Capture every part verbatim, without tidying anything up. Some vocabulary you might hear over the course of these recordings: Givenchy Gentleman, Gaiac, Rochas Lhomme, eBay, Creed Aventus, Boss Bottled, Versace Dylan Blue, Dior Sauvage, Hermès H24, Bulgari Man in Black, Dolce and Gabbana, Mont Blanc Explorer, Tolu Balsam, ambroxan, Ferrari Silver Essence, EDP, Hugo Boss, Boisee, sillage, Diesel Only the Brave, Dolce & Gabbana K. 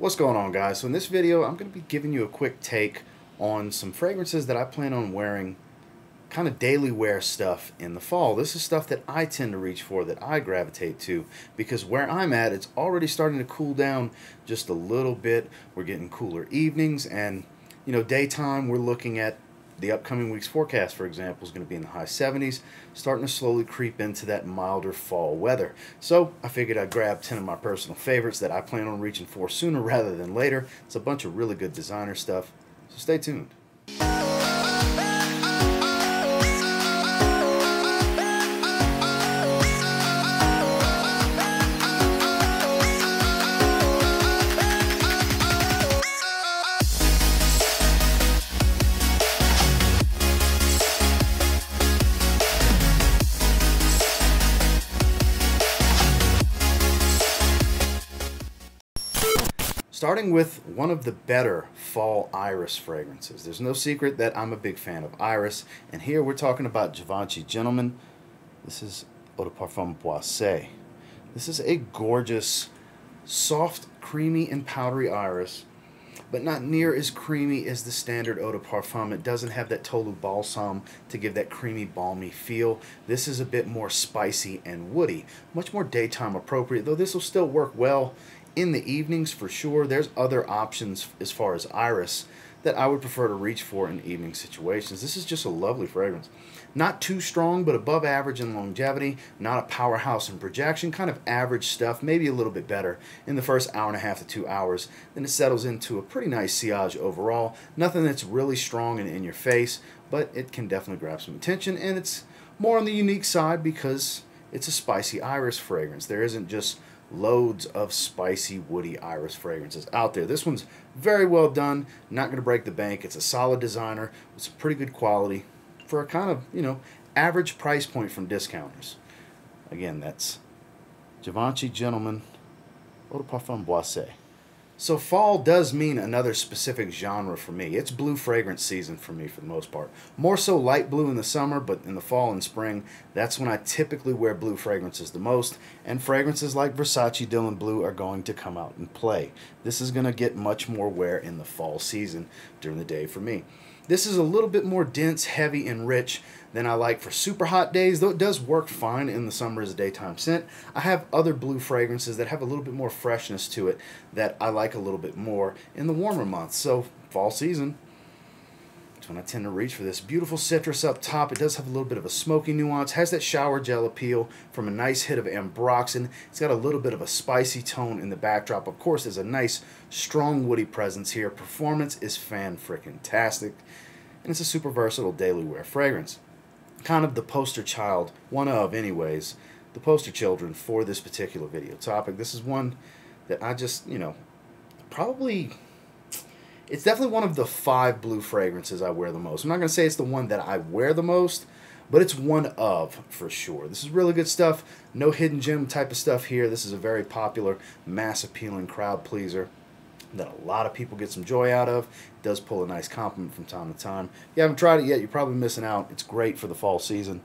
What's going on, guys? So in this video I'm going to be giving you a quick take on some fragrances that I plan on wearing, kind of daily wear stuff in the fall. This is stuff that I tend to reach for, that I gravitate to, because where I'm at, it's already starting to cool down just a little bit. We're getting cooler evenings, and you know, daytime we're looking at the upcoming week's forecast, for example, is going to be in the high seventies, starting to slowly creep into that milder fall weather. So I figured I'd grab ten of my personal favorites that I plan on reaching for sooner rather than later. It's a bunch of really good designer stuff, so stay tuned. Starting with one of the better fall iris fragrances. There's no secret that I'm a big fan of iris, and here we're talking about Givenchy Gentleman. This is Eau de Parfum Boisee. This is a gorgeous, soft, creamy, and powdery iris, but not near as creamy as the standard Eau de Parfum. It doesn't have that Tolu Balsam to give that creamy, balmy feel. This is a bit more spicy and woody, much more daytime appropriate, though this will still work well in the evenings for sure. There's other options as far as iris that I would prefer to reach for in evening situations. This is just a lovely fragrance. Not too strong, but above average in longevity. Not a powerhouse in projection. Kind of average stuff, maybe a little bit better in the first hour and a half to two hours. Then it settles into a pretty nice sillage overall. Nothing that's really strong and in your face, but it can definitely grab some attention, and it's more on the unique side because it's a spicy iris fragrance. There isn't just loads of spicy woody iris fragrances out there. This one's very well done, not going to break the bank. It's a solid designer with some pretty good quality for a kind of, you know, average price point from discounters. Again, that's Givenchy Gentleman Eau de Parfum Boisee. So fall does mean another specific genre for me. It's blue fragrance season for me for the most part. More so light blue in the summer, but in the fall and spring, that's when I typically wear blue fragrances the most, and fragrances like Versace Dylan Blue are going to come out and play. This is going to get much more wear in the fall season during the day for me. This is a little bit more dense, heavy, and rich than I like for super hot days, though it does work fine in the summer as a daytime scent. I have other blue fragrances that have a little bit more freshness to it that I like a little bit more in the warmer months. So fall season, that's when I tend to reach for this. Beautiful citrus up top. It does have a little bit of a smoky nuance. Has that shower gel appeal from a nice hit of ambroxan. It's got a little bit of a spicy tone in the backdrop. Of course, there's a nice, strong woody presence here. Performance is fan-frickin-tastic. And it's a super versatile daily wear fragrance. Kind of the poster child, one of anyways, the poster children for this particular video topic. This is one that I just, you know, probably, it's definitely one of the five blue fragrances I wear the most. I'm not going to say it's the one that I wear the most, but it's one of for sure. This is really good stuff. No hidden gem type of stuff here. This is a very popular, mass appealing crowd pleaser that a lot of people get some joy out of. It does pull a nice compliment from time to time. If you haven't tried it yet, you're probably missing out. It's great for the fall season.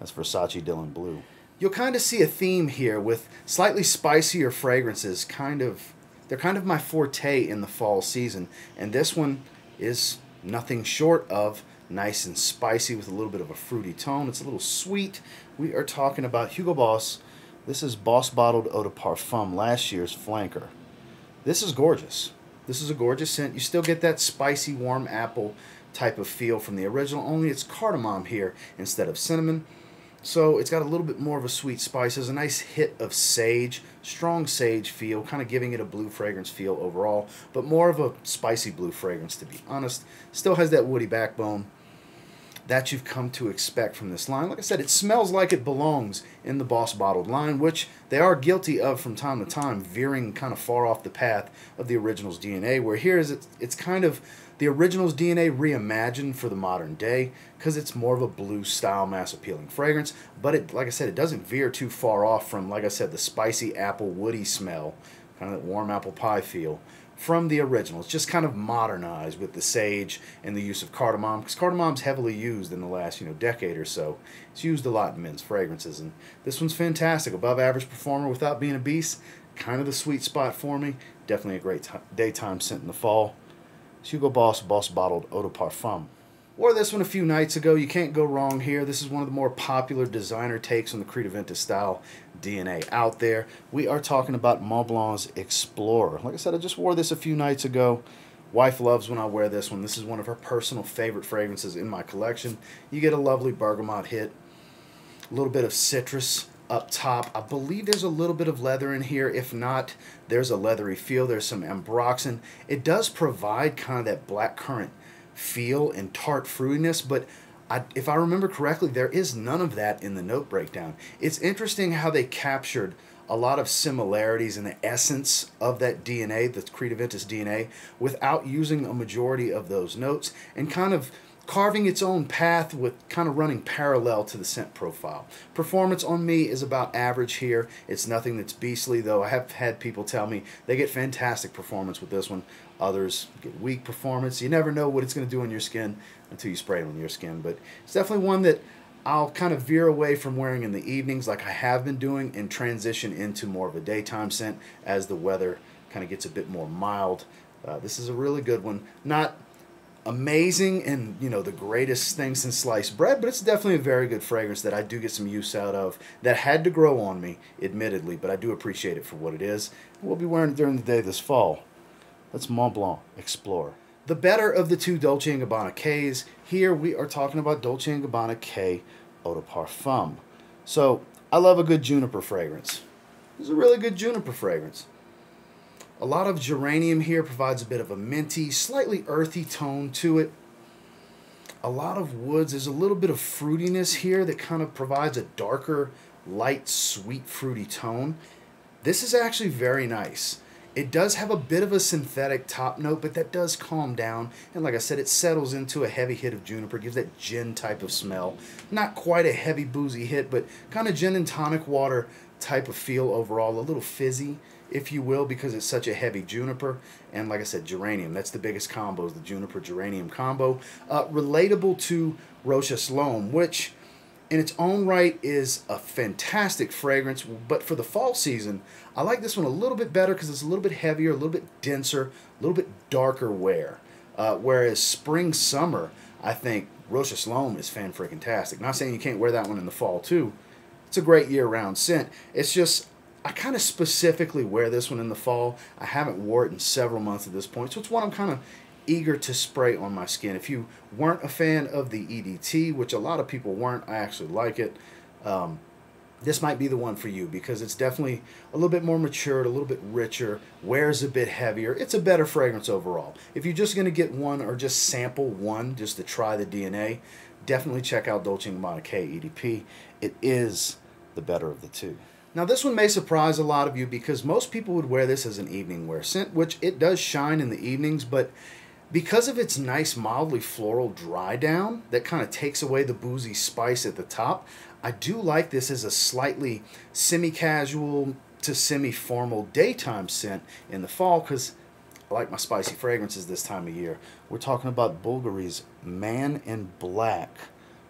That's Versace Dylan Blue. You'll kind of see a theme here with slightly spicier fragrances. Kind of, they're kind of my forte in the fall season, and this one is nothing short of nice and spicy with a little bit of a fruity tone. It's a little sweet. We are talking about Hugo Boss. This is Boss Bottled Eau de Parfum, last year's flanker. This is gorgeous. This is a gorgeous scent. You still get that spicy, warm apple type of feel from the original, only it's cardamom here instead of cinnamon. So it's got a little bit more of a sweet spice. There's a nice hit of sage, strong sage feel, kind of giving it a blue fragrance feel overall, but more of a spicy blue fragrance, to be honest. Still has that woody backbone that you've come to expect from this line. Like I said, it smells like it belongs in the Boss Bottled line, which they are guilty of from time to time, veering kind of far off the path of the original's D N A, where here is it's, it's kind of the original's D N A reimagined for the modern day, because it's more of a blue style mass appealing fragrance, but it, like I said, it doesn't veer too far off from, like I said, the spicy apple woody smell, kind of that warm apple pie feel from the original. It's just kind of modernized with the sage and the use of cardamom, because cardamom's heavily used in the last, you know, decade or so. It's used a lot in men's fragrances, and this one's fantastic. Above average performer without being a beast, kind of the sweet spot for me. Definitely a great daytime scent in the fall. It's Hugo Boss, Boss Bottled Eau de Parfum. Wore this one a few nights ago. You can't go wrong here. This is one of the more popular designer takes on the Creed Aventus style D N A out there. We are talking about Mont Blanc's Explorer. Like I said, I just wore this a few nights ago. Wife loves when I wear this one. This is one of her personal favorite fragrances in my collection. You get a lovely bergamot hit, a little bit of citrus up top. I believe there's a little bit of leather in here. If not, there's a leathery feel. There's some ambroxan. It does provide kind of that blackcurrant feel and tart fruitiness, but I, if I remember correctly, there is none of that in the note breakdown. It's interesting how they captured a lot of similarities in the essence of that D N A, the Creed Aventus D N A, without using a majority of those notes, and kind of carving its own path with kind of running parallel to the scent profile. Performance on me is about average here. It's nothing that's beastly, though. I have had people tell me they get fantastic performance with this one. Others get weak performance. You never know what it's going to do on your skin until you spray it on your skin. But it's definitely one that I'll kind of veer away from wearing in the evenings like I have been doing and transition into more of a daytime scent as the weather kind of gets a bit more mild. Uh, this is a really good one. Not amazing and, you know, the greatest thing since sliced bread, but it's definitely a very good fragrance that I do get some use out of, that had to grow on me, admittedly, but I do appreciate it for what it is. We'll be wearing it during the day this fall. That's Mont Blanc Explorer. The better of the two Dolce and Gabbana Ks. Here we are talking about Dolce and Gabbana K Eau de Parfum. So, I love a good juniper fragrance. This is a really good juniper fragrance. A lot of geranium here, provides a bit of a minty, slightly earthy tone to it. A lot of woods. There's a little bit of fruitiness here that kind of provides a darker, light, sweet, fruity tone. This is actually very nice. It does have a bit of a synthetic top note, but that does calm down. And like I said, it settles into a heavy hit of juniper, gives that gin type of smell. Not quite a heavy boozy hit, but kind of gin and tonic water type of feel overall. A little fizzy, if you will, because it's such a heavy juniper. And like I said, geranium. That's the biggest combo, is the juniper-geranium combo. Uh, relatable to Rochas Lhomme, which in its own right is a fantastic fragrance, but for the fall season, I like this one a little bit better because it's a little bit heavier, a little bit denser, a little bit darker wear. Uh, whereas spring, summer, I think Rochas Lhomme is fan-freaking-tastic. Not saying you can't wear that one in the fall, too. It's a great year-round scent. It's just, I kind of specifically wear this one in the fall. I haven't wore it in several months at this point, so it's one I'm kind of eager to spray on my skin. If you weren't a fan of the E D T, which a lot of people weren't, I actually like it, um, this might be the one for you because it's definitely a little bit more matured, a little bit richer, wears a bit heavier. It's a better fragrance overall. If you're just going to get one or just sample one just to try the D N A, definitely check out Dolce and Gabbana K E D P. It is the better of the two. Now this one may surprise a lot of you because most people would wear this as an evening wear scent, which it does shine in the evenings, but because of its nice, mildly floral dry down that kind of takes away the boozy spice at the top, I do like this as a slightly semi-casual to semi-formal daytime scent in the fall because I like my spicy fragrances this time of year. We're talking about Bulgari's Man in Black.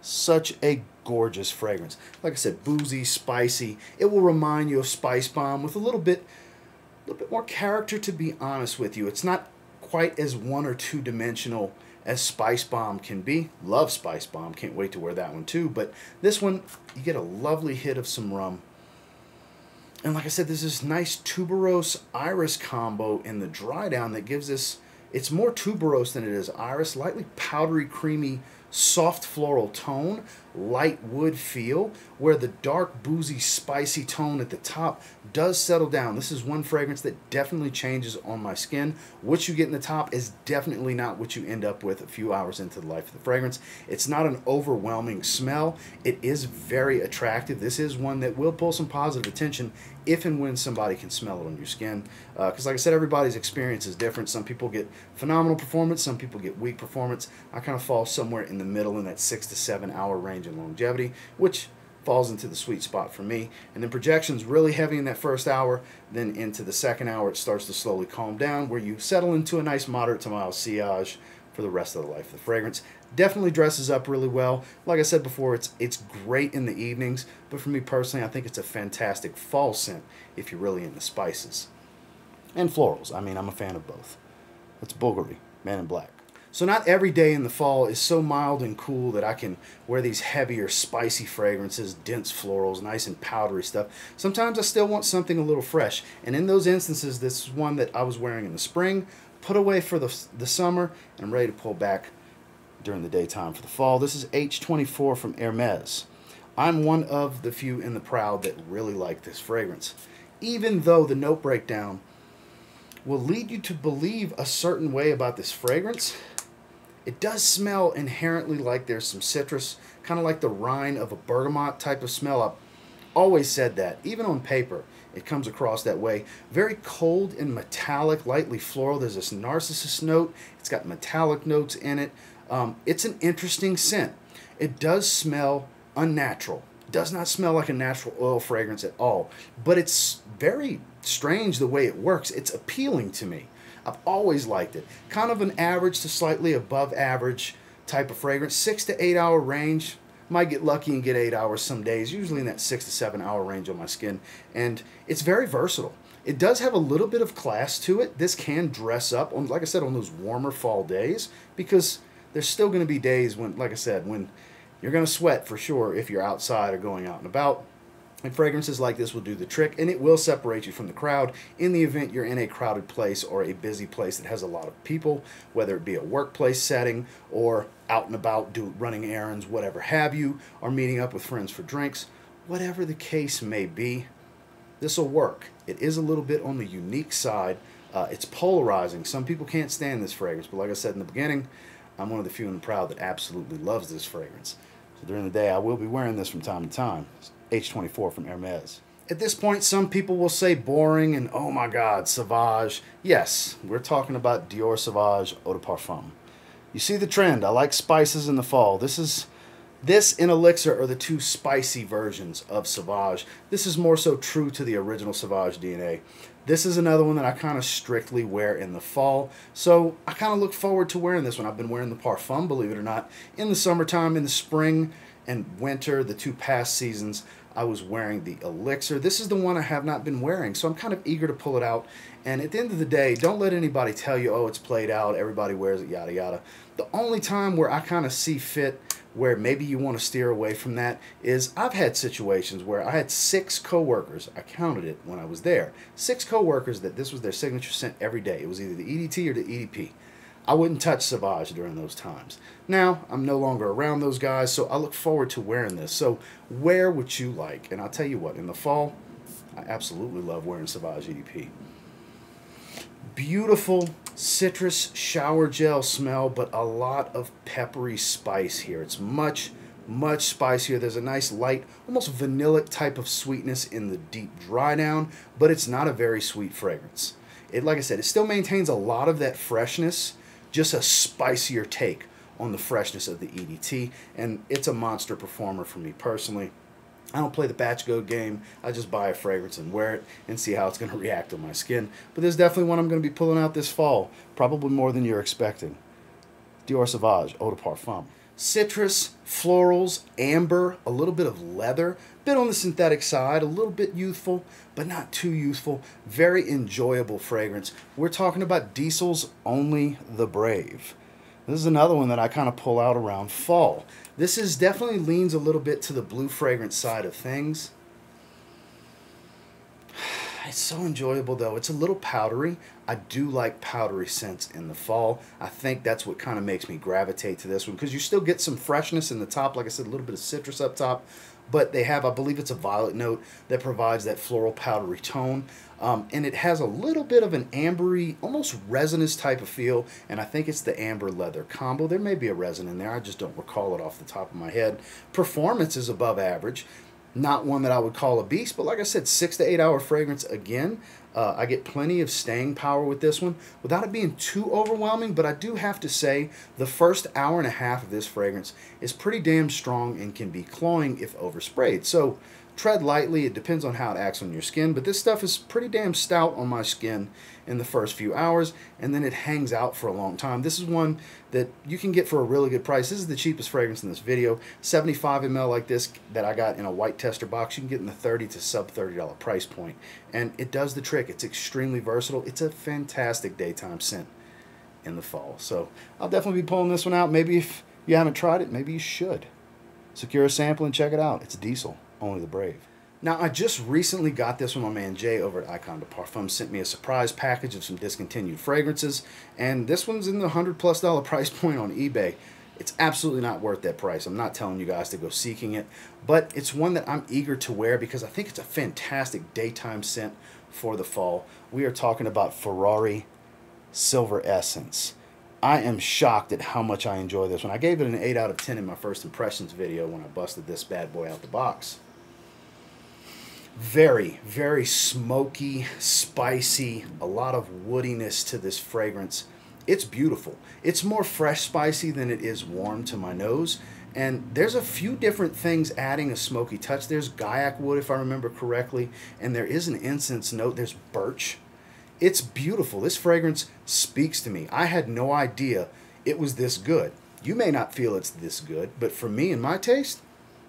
Such a gorgeous fragrance. Like I said, boozy, spicy. It will remind you of Spice Bomb with a little bit, a little bit more character, to be honest with you. It's not quite as one or two dimensional as Spice Bomb can be. Love Spice Bomb. Can't wait to wear that one too. But this one, you get a lovely hit of some rum. And like I said, there's this nice tuberose iris combo in the dry down that gives this, it's more tuberose than it is iris, lightly powdery, creamy, soft floral tone, light wood feel, where the dark, boozy, spicy tone at the top does settle down. This is one fragrance that definitely changes on my skin. What you get in the top is definitely not what you end up with a few hours into the life of the fragrance. It's not an overwhelming smell. It is very attractive. This is one that will pull some positive attention if and when somebody can smell it on your skin. Because uh, like I said, everybody's experience is different. Some people get phenomenal performance. Some people get weak performance. I kind of fall somewhere in the middle in that six to seven hour range in longevity, which falls into the sweet spot for me. And then projections really heavy in that first hour. Then into the second hour, it starts to slowly calm down where you settle into a nice moderate to mild sillage for the rest of the life of the fragrance. Definitely dresses up really well. Like I said before, it's it's great in the evenings, but for me personally, I think it's a fantastic fall scent if you're really into spices. And florals. I mean, I'm a fan of both. That's Bulgari Man in Black. So not every day in the fall is so mild and cool that I can wear these heavier, spicy fragrances, dense florals, nice and powdery stuff. Sometimes I still want something a little fresh. And in those instances, this is one that I was wearing in the spring, put away for the, the summer, and I'm ready to pull back during the daytime for the fall. This is H twenty-four from Hermès. I'm one of the few in the crowd that really like this fragrance. Even though the note breakdown will lead you to believe a certain way about this fragrance, it does smell inherently like there's some citrus, kind of like the rind of a bergamot type of smell. I've always said that. Even on paper, it comes across that way. Very cold and metallic, lightly floral. There's this narcissus note. It's got metallic notes in it. Um, it's an interesting scent. It does smell unnatural. It does not smell like a natural oil fragrance at all. But it's very strange the way it works. It's appealing to me. I've always liked it. Kind of an average to slightly above average type of fragrance. Six to eight hour range. Might get lucky and get eight hours some days. Usually in that six to seven hour range on my skin. And it's very versatile. It does have a little bit of class to it. This can dress up, on, like I said, on those warmer fall days. Because there's still going to be days when, like I said, when you're going to sweat for sure if you're outside or going out and about. And fragrances like this will do the trick, and it will separate you from the crowd in the event you're in a crowded place or a busy place that has a lot of people, whether it be a workplace setting or out and about do, running errands, whatever have you, or meeting up with friends for drinks. Whatever the case may be, this will work. It is a little bit on the unique side. Uh, it's polarizing. Some people can't stand this fragrance, but like I said in the beginning, I'm one of the few in the crowd that absolutely loves this fragrance. So during the day, I will be wearing this from time to time. H twenty-four from Hermès. At this point, some people will say boring and oh my god, Sauvage. Yes, we're talking about Dior Sauvage Eau de Parfum. You see the trend. I like spices in the fall. This is this and Elixir are the two spicy versions of Sauvage. This is more so true to the original Sauvage D N A. This is another one that I kind of strictly wear in the fall. So I kind of look forward to wearing this one. I've been wearing the Parfum, believe it or not, in the summertime, in the spring, and winter, the two past seasons, I was wearing the Elixir. This is the one I have not been wearing, so I'm kind of eager to pull it out. And at the end of the day, don't let anybody tell you, oh, it's played out, everybody wears it, yada, yada. The only time where I kind of see fit where maybe you want to steer away from that is I've had situations where I had six coworkers, I counted it when I was there, six coworkers that this was their signature scent every day. It was either the E D T or the E D P. I wouldn't touch Sauvage during those times. Now, I'm no longer around those guys, so I look forward to wearing this. So, wear what you like. And I'll tell you what, in the fall, I absolutely love wearing Sauvage E D P. Beautiful citrus shower gel smell, but a lot of peppery spice here. It's much, much spicier. There's a nice light, almost vanilla type of sweetness in the deep dry down, but it's not a very sweet fragrance. It, like I said, it still maintains a lot of that freshness, just a spicier take on the freshness of the E D T, and it's a monster performer for me personally. I don't play the batch go game. I just buy a fragrance and wear it and see how it's going to react on my skin. But there's definitely one I'm going to be pulling out this fall, probably more than you're expecting. Dior Sauvage Eau de Parfum. Citrus, florals, amber, a little bit of leather, a bit on the synthetic side, a little bit youthful, but not too youthful. Very enjoyable fragrance. We're talking about Diesel's Only the Brave. This is another one that I kind of pull out around fall. This is definitely leans a little bit to the blue fragrance side of things. It's so enjoyable though. It's a little powdery. I do like powdery scents in the fall. I think that's what kind of makes me gravitate to this one because you still get some freshness in the top. Like I said, a little bit of citrus up top, but they have, I believe it's a violet note that provides that floral powdery tone. Um, and it has a little bit of an ambery, almost resinous type of feel. And I think it's the amber leather combo. There may be a resin in there. I just don't recall it off the top of my head. Performance is above average. Not one that I would call a beast, but like I said, six to eight hour fragrance again. Uh, I get plenty of staying power with this one without it being too overwhelming, but I do have to say the first hour and a half of this fragrance is pretty damn strong and can be cloying if oversprayed. So tread lightly. It depends on how it acts on your skin, but this stuff is pretty damn stout on my skin in the first few hours, and then it hangs out for a long time. This is one that you can get for a really good price. This is the cheapest fragrance in this video. seventy-five milliliters like this that I got in a white tester box, you can get in the thirty to sub thirty dollar price point, and it does the trick. It's extremely versatile. It's a fantastic daytime scent in the fall. So I'll definitely be pulling this one out. Maybe if you haven't tried it, maybe you should. Secure a sample and check it out. It's Diesel Only the Brave. Now, I just recently got this when my man Jay over at Icon de Parfum sent me a surprise package of some discontinued fragrances, and this one's in the one hundred plus dollar price point on eBay. It's absolutely not worth that price. I'm not telling you guys to go seeking it, but it's one that I'm eager to wear because I think it's a fantastic daytime scent for the fall. We are talking about Ferrari Silver Essence. I am shocked at how much I enjoy this one. I gave it an eight out of ten in my first impressions video when I busted this bad boy out the box. Very, very smoky, spicy, a lot of woodiness to this fragrance. It's beautiful. It's more fresh spicy than it is warm to my nose. And there's a few different things adding a smoky touch. There's Gaiac wood, if I remember correctly, and there is an incense note. There's birch. It's beautiful. This fragrance speaks to me. I had no idea it was this good. You may not feel it's this good, but for me and my taste,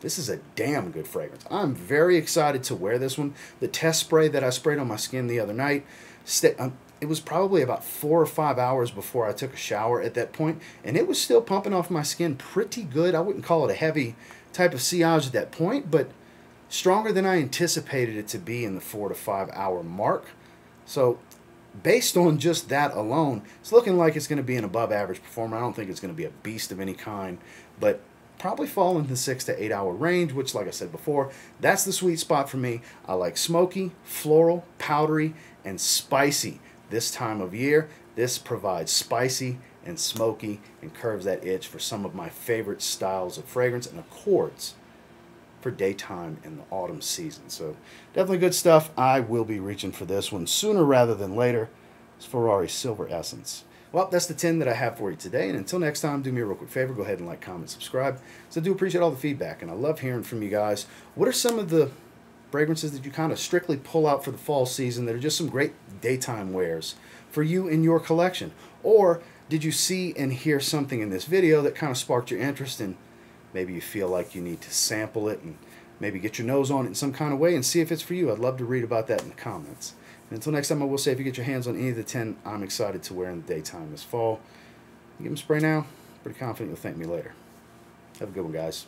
this is a damn good fragrance. I'm very excited to wear this one. The test spray that I sprayed on my skin the other night, it was probably about four or five hours before I took a shower at that point, and it was still pumping off my skin pretty good. I wouldn't call it a heavy type of sillage at that point, but stronger than I anticipated it to be in the four to five hour mark. So based on just that alone, it's looking like it's going to be an above average performer. I don't think it's going to be a beast of any kind, but probably fall in the six to eight hour range, which, like I said before, that's the sweet spot for me. I like smoky, floral, powdery, and spicy this time of year. This provides spicy and smoky and curves that itch for some of my favorite styles of fragrance and accords for daytime in the autumn season. So definitely good stuff. I will be reaching for this one sooner rather than later. It's Ferrari Silver Essence. Well, that's the ten that I have for you today, and until next time, do me a real quick favor, go ahead and like, comment, subscribe. So I do appreciate all the feedback, and I love hearing from you guys. What are some of the fragrances that you kind of strictly pull out for the fall season that are just some great daytime wears for you in your collection? Or did you see and hear something in this video that kind of sparked your interest in? Maybe you feel like you need to sample it and maybe get your nose on it in some kind of way and see if it's for you. I'd love to read about that in the comments. And until next time, I will say, if you get your hands on any of the ten I'm excited to wear in the daytime this fall, give them a spray now. Pretty confident you'll thank me later. Have a good one, guys.